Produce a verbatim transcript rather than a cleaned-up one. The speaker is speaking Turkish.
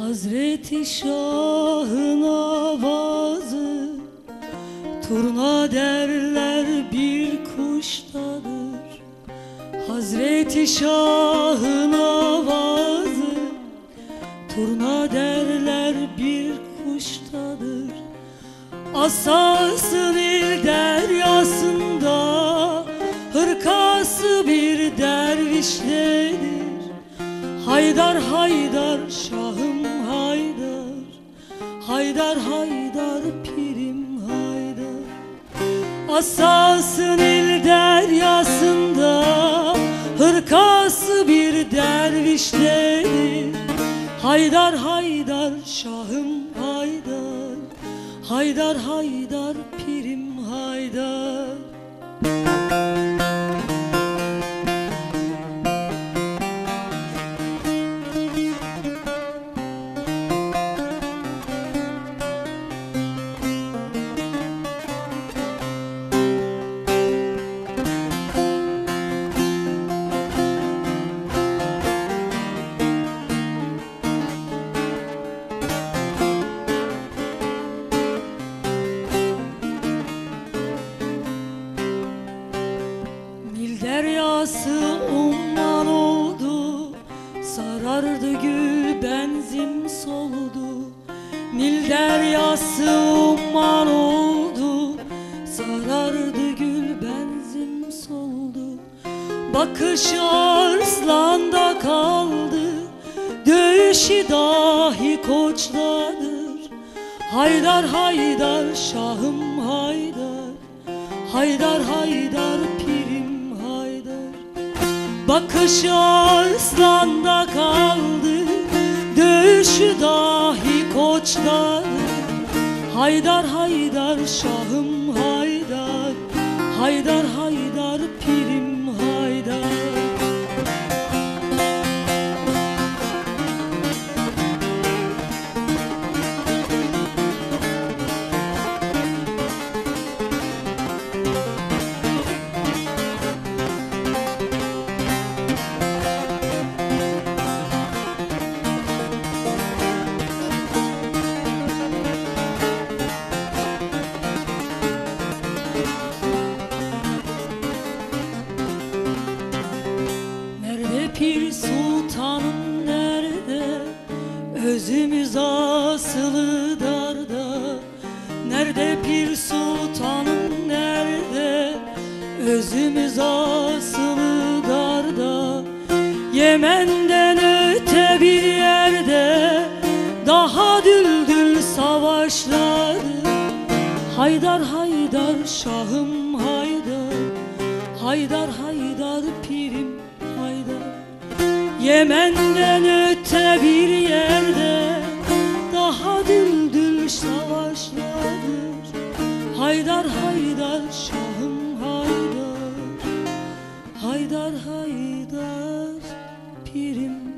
Hazreti Şah'ın avazı turna derler bir kuştadır. Hazreti Şah'ın avazı turna derler bir kuştadır. Asası bir deryasında, hırkası bir dervişledir. Haydar haydar şahım haydar, haydar haydar pirim haydar. Asası Nil deryasında, hırkası bir dervişledir. Haydar haydar şahım haydar, haydar haydar pirim haydar. Deryası umman oldu, sarardı gül benzim soldu. Nil deryası umman oldu, sarardı gül benzim soldu. Bakışı arslanda kaldı, dövüşü dahi koçladır. Haydar haydar şahım haydar, haydar haydar pirim. Bakışı arslanda kaldı, dövüşü dahi koçladı. Haydar haydar şahım haydar, haydar haydar pirim haydar. Pir Sultanım nerede? Özümüz asılı darda. Nerede Pir Sultanım nerede? Özümüz asılı darda. Yemen'den öte bir yerde daha Düldül savaşladı. Haydar haydar şahım haydar, haydar haydar pirim haydar. Yemen'den öte bir yerde daha Düldül savaşladır. Haydar haydar şahım haydar, haydar haydar pirim.